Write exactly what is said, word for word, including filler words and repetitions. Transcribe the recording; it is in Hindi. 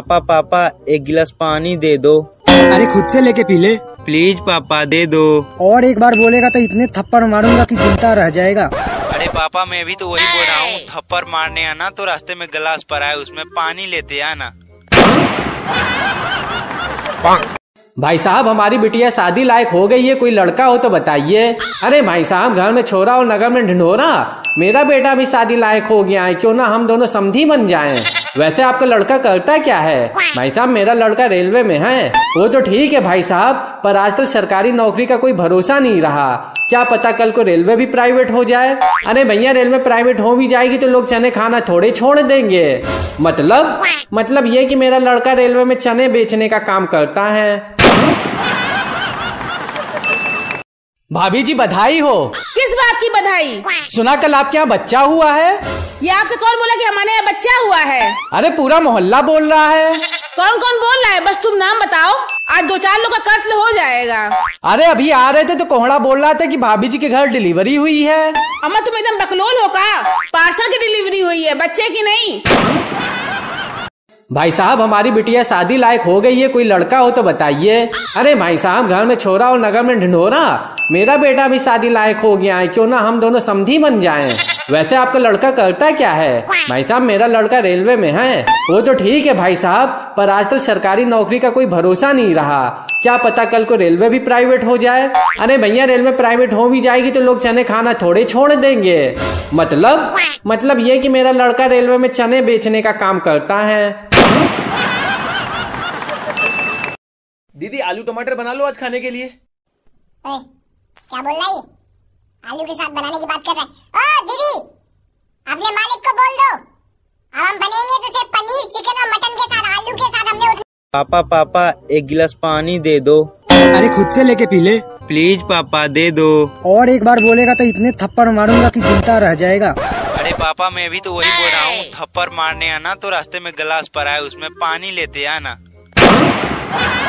पापा पापा एक गिलास पानी दे दो। अरे खुद से लेके पी ले। प्लीज पापा दे दो। और एक बार बोलेगा तो इतने थप्पड़ मारूंगा कि गिनता रह जाएगा। अरे पापा मैं भी तो वही बोल रहा हूँ, थप्पड़ मारने आना तो रास्ते में गिलास पर आए उसमें पानी लेते आना। भाई साहब हमारी बिटिया शादी लायक हो गई है, कोई लड़का हो तो बताइए। अरे भाई साहब घर में छोरा और नगर में ढिंढोरा, मेरा बेटा भी शादी लायक हो गया है, क्यों ना हम दोनों समधी बन जाएं। वैसे आपका लड़का करता क्या है? भाई साहब मेरा लड़का रेलवे में है। वो तो ठीक है भाई साहब, पर आजकल सरकारी नौकरी का कोई भरोसा नहीं रहा, क्या पता कल को रेलवे भी प्राइवेट हो जाए। अरे भैया रेलवे प्राइवेट हो भी जाएगी तो लोग चने खाना थोड़े छोड़ देंगे। मतलब मतलब ये कि मेरा लड़का रेलवे में चने बेचने का काम करता है। भाभी जी बधाई हो। किस बात की बधाई? सुना कल आपके यहाँ बच्चा हुआ है। ये आपसे कौन बोला कि हमारे यहाँ बच्चा हुआ है? अरे पूरा मोहल्ला बोल रहा है। कौन कौन बोल रहा है? बस तुम नाम बताओ, आज दो चार लोग का कत्ल हो जाएगा। अरे अभी आ रहे थे तो कोहड़ा बोल रहा था कि भाभी जी के घर डिलीवरी हुई है। अम्मा तुम एकदम बकलोल हो का? पार्सल की डिलीवरी हुई है, बच्चे की नहीं। भाई साहब हमारी बिटिया शादी लायक हो गई है, कोई लड़का हो तो बताइए। अरे भाई साहब घर में छोरा और नगर में ढिंढोरा, मेरा बेटा भी शादी लायक हो गया है, क्यों ना हम दोनों समधी बन जाएं। वैसे आपका लड़का करता क्या है? भाई साहब मेरा लड़का रेलवे में है। वो तो ठीक है भाई साहब, पर आजकल सरकारी नौकरी का कोई भरोसा नहीं रहा, क्या पता कल को रेलवे भी प्राइवेट हो जाए। अरे भैया रेलवे प्राइवेट हो भी जाएगी तो लोग चने खाना थोड़े छोड़ देंगे। मतलब मतलब ये कि मेरा लड़का रेलवे में चने बेचने का काम करता है। दीदी आलू टमाटर बना लो आज खाने के लिए। ओए, क्या बोल रहा है? आलू के साथ बनाने की बात कर रहा है। ओ दीदी अपने मालिक को बोल दो अब हम बनेंगे तो सिर्फ पनीर, चिकन और मटन के साथ, आलू के साथ हमने उठ। पापा पापा एक गिलास पानी दे दो। अरे खुद से लेके पी ले। प्लीज पापा दे दो। और एक बार बोलेगा तो इतने थप्पड़ मारूंगा कि गिनता रह जाएगा। अरे पापा मैं भी तो वही बोल रहा हूँ, थप्पड़ मारने आना तो रास्ते में गिलास पर आए उसमें पानी लेते आना।